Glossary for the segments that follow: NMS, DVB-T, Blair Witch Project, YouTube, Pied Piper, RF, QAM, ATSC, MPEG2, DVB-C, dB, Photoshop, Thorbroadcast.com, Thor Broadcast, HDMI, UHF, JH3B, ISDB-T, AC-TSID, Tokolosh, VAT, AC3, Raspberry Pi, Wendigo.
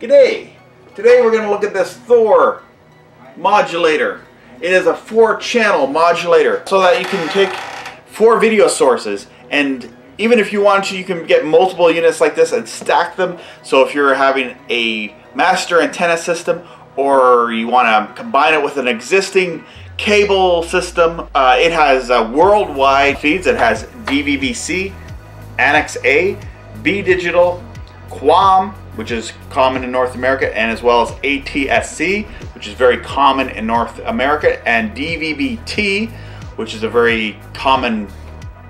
G'day! Today we're going to look at this Thor modulator. It is a 4-channel modulator so that you can take 4 video sources, and even if you want to, you can get multiple units like this and stack them. So if you're having a master antenna system or you want to combine it with an existing cable system, it has worldwide feeds. It has DVB-C, Annex A, B digital, QAM, which is common in North America, and as well as ATSC, which is very common in North America, and DVB-T, which is a very common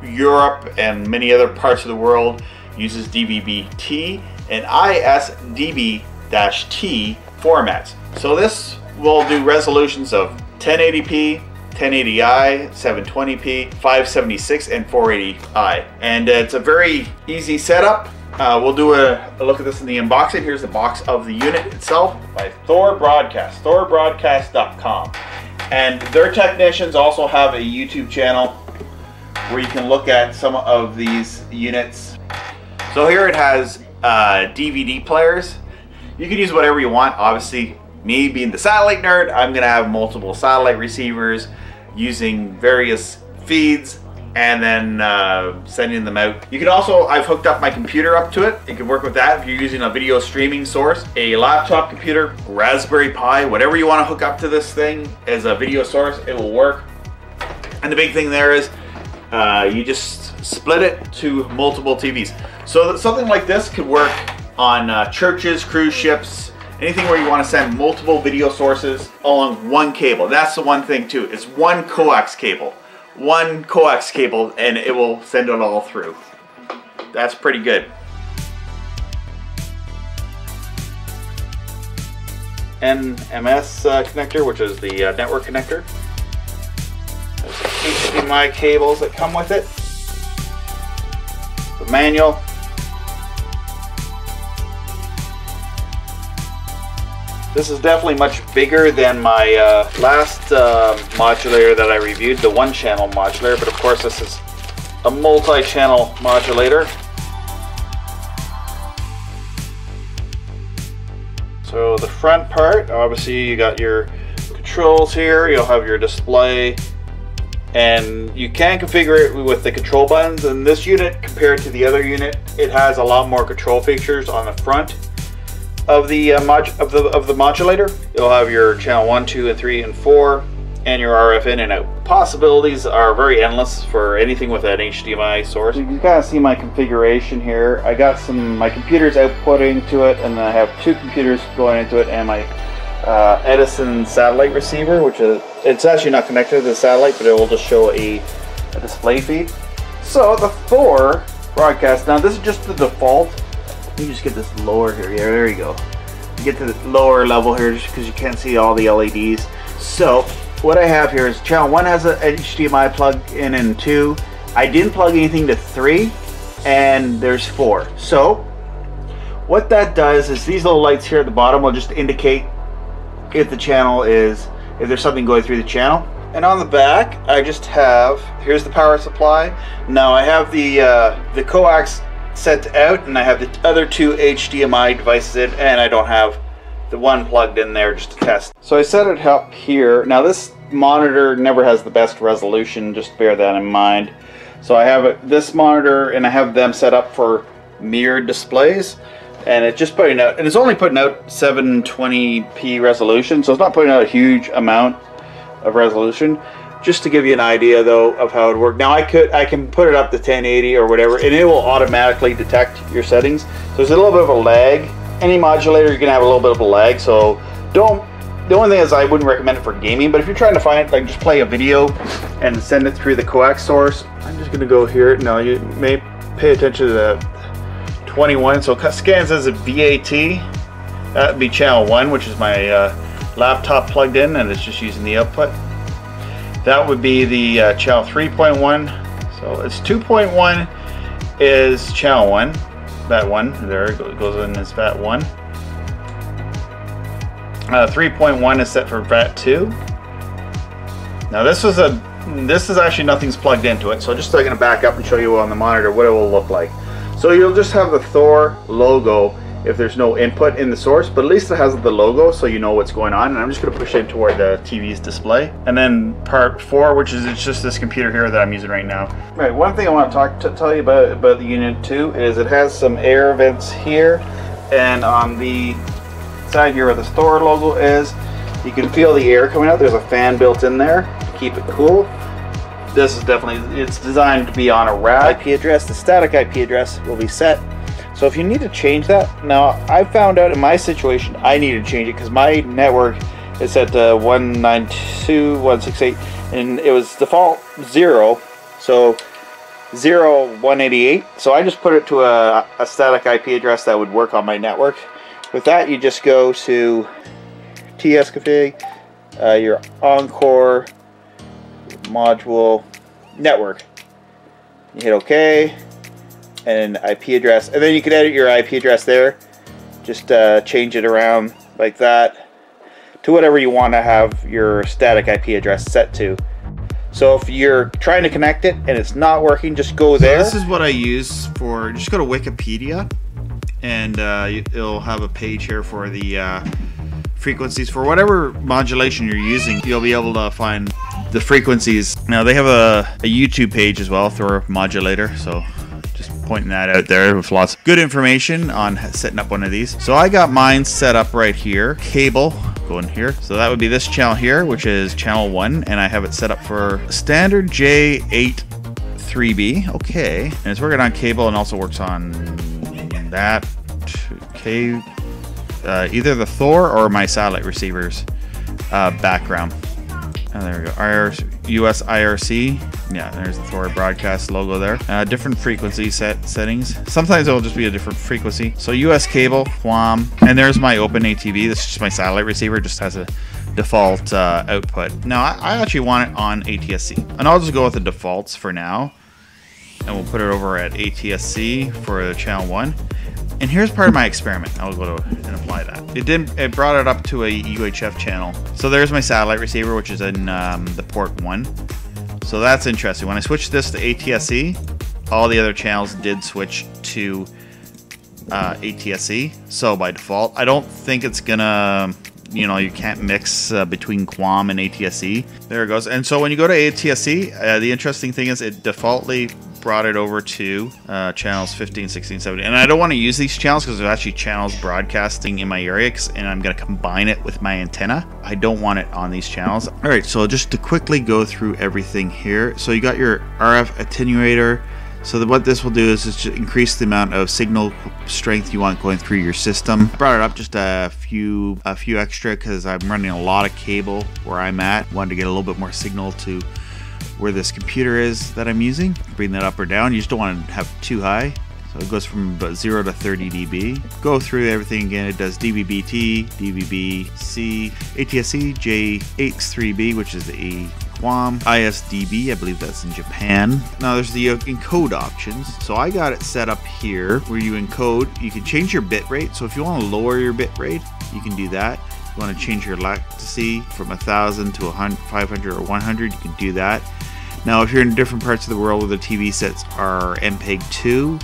Europe and many other parts of the world uses DVB-T, and ISDB-T formats. So this will do resolutions of 1080p, 1080i, 720p, 576, and 480i. And it's a very easy setup. We'll do a look at this in the unboxing. Here's the box of the unit itself by Thor Broadcast, Thorbroadcast.com. And their technicians also have a YouTube channel where you can look at some of these units. So here it has DVD players. You can use whatever you want. Obviously, me being the satellite nerd, I'm gonna have multiple satellite receivers using various feeds and then sending them out. You can also, I've hooked up my computer up to it. It can work with that if you're using a video streaming source. A laptop computer, Raspberry Pi, whatever you wanna hook up to this thing as a video source, it will work. And the big thing there is you just split it to multiple TVs. So something like this could work on churches, cruise ships, anything where you want to send multiple video sources along one cable. That's the one thing too. It's one coax cable, and it will send it all through. That's pretty good. NMS connector, which is the network connector. There's the HDMI cables that come with it. The manual. This is definitely much bigger than my last modulator that I reviewed, the 1-channel modulator, but of course this is a multi-channel modulator. So the front part, obviously you got your controls here, you'll have your display, and you can configure it with the control buttons. And this unit, compared to the other unit, it has a lot more control features on the front of the modulator. You'll have your channel 1, 2, 3, and 4, and your RF in and out. Possibilities are very endless for anything with an HDMI source. You can kind of see my configuration here. I got my computer's outputting to it, and then I have 2 computers going into it, and my Edison satellite receiver, which is, it's actually not connected to the satellite, but it will just show a display feed. So the Thor Broadcast, now this is just the default. Let me just get this lower here. Yeah, there you go. You get to the lower level here just because you can't see all the LEDs. So what I have here is channel 1 has an HDMI plug in, and 2. I didn't plug anything to 3, and there's 4. So what that does is these little lights here at the bottom will just indicate if the channel is, if there's something going through the channel. And on the back, I just have, here's the power supply. Now I have the coax set out, and I have the other 2 HDMI devices in, and I don't have the 1 plugged in there just to test. So I set it up here. Now this monitor never has the best resolution, just bear that in mind. So I have this monitor, and I have them set up for mirrored displays, and it's just putting out, and it's only putting out 720p resolution, so it's not putting out a huge amount of resolution. Just to give you an idea though of how it worked. Now I can put it up to 1080 or whatever, and it will automatically detect your settings. So there's a little bit of a lag. Any modulator, you're gonna have a little bit of a lag, so don't, the only thing is I wouldn't recommend it for gaming, but if you're trying to find it, like just play a video and send it through the coax source. I'm just gonna go here. Now you may pay attention to the 21, so scans as a VAT. That would be channel 1, which is my laptop plugged in, and it's just using the output. That would be the channel 3.1. So it's 2.1 is channel 1, VAT1. There it goes in as VAT1. 3.1 is set for VAT2. Now this is actually, nothing's plugged into it. So just going to back up and show you on the monitor what it will look like. So you'll just have the Thor logo if there's no input in the source, but at least it has the logo so you know what's going on. And I'm just going to push it toward the TV's display. And then part four, which is it's just this computer here that I'm using right now. Right, one thing I want to tell you about the unit 2 is it has some air vents here, and on the side here where the Thor logo is, you can feel the air coming out. There's a fan built in there to keep it cool. This is definitely, it's designed to be on a rack. IP address, the static IP address will be set. So if you need to change that, now I found out in my situation I need to change it because my network is at 192.168 and it was default 0, so 0.188. So I just put it to a static IP address that would work on my network. With that, you just go to tsconfig, your Encore module network. You hit OK and IP address, and then you can edit your IP address there. Just change it around like that to whatever you want to have your static IP address set to. So if you're trying to connect it and it's not working, just go there. So this is what I use for, just go to Wikipedia and it'll have a page here for the frequencies for whatever modulation you're using. You'll be able to find the frequencies. Now they have a YouTube page as well for modulator, so just pointing that out there with lots of good information on setting up one of these. So I got mine set up right here. Cable going here, so that would be this channel here, which is channel 1, and I have it set up for standard JH3B. Okay, and it's working on cable and also works on that either the Thor or my satellite receivers background. Oh, there we go. US IRC. Yeah, there's the Thor Broadcast logo there. Different frequency settings. Sometimes it'll just be a different frequency. So US cable, QAM, and there's my open ATV. This is just my satellite receiver. Just has a default output. Now I actually want it on ATSC, and I'll just go with the defaults for now, and we'll put it over at ATSC for channel 1. And here's part of my experiment. I'll go to and apply that. It brought it up to a UHF channel. So there's my satellite receiver, which is in the port 1. So that's interesting. When I switched this to ATSC, all the other channels did switch to ATSC. So by default, I don't think it's gonna, you know, you can't mix between QAM and ATSC. There it goes. And so when you go to ATSC, the interesting thing is it defaultly brought it over to channels 15, 16, 17. And I don't want to use these channels because there's actually channels broadcasting in my area, and I'm going to combine it with my antenna. I don't want it on these channels. All right, so just to quickly go through everything here. So you got your RF attenuator. So what this will do is just increase the amount of signal strength you want going through your system. I brought it up just a few extra because I'm running a lot of cable where I'm at. Wanted to get a little bit more signal to where this computer is that I'm using. Bring that up or down. You just don't want to have too high. So it goes from about 0 to 30 dB. Go through everything again. It does DVB-T, DVB-C, ATSC, JH3B, which is the QAM, ISDB, I believe that's in Japan. Now there's the encode options. So I got it set up here where you encode. You can change your bit rate. So if you want to lower your bit rate, you can do that. If you want to change your latency from 1,000 to 500 or 100, you can do that. Now, if you're in different parts of the world where the TV sets are MPEG2,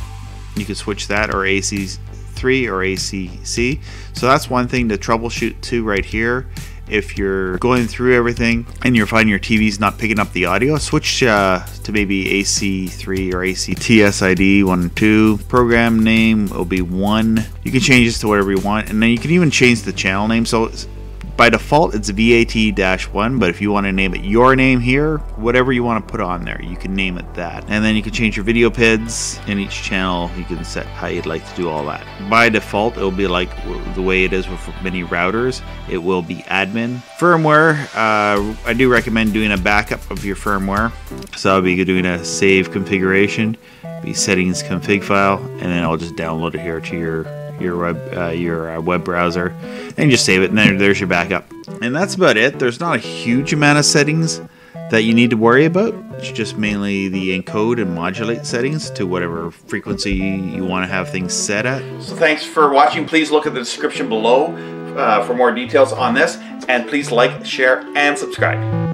you can switch that, or AC3 or ACC. So that's one thing to troubleshoot too right here. If you're going through everything and you're finding your TV's not picking up the audio, switch to maybe AC3 or AC-TSID 1 and 2. Program name will be 1. You can change this to whatever you want, and then you can even change the channel name. So by default, it's VAT-1, but if you want to name it your name here, whatever you want to put on there, you can name it that. And then you can change your video PIDs in each channel. You can set how you'd like to do all that. By default, it'll be like the way it is with many routers. It will be admin. Firmware, I do recommend doing a backup of your firmware. So I'll be doing a save configuration, be settings config file, and then I'll just download it here to your web browser and just save it, and then there's your backup. And that's about it. There's not a huge amount of settings that you need to worry about. It's just mainly the encode and modulate settings to whatever frequency you want to have things set at. So thanks for watching. Please look at the description below for more details on this, and please like, share, and subscribe.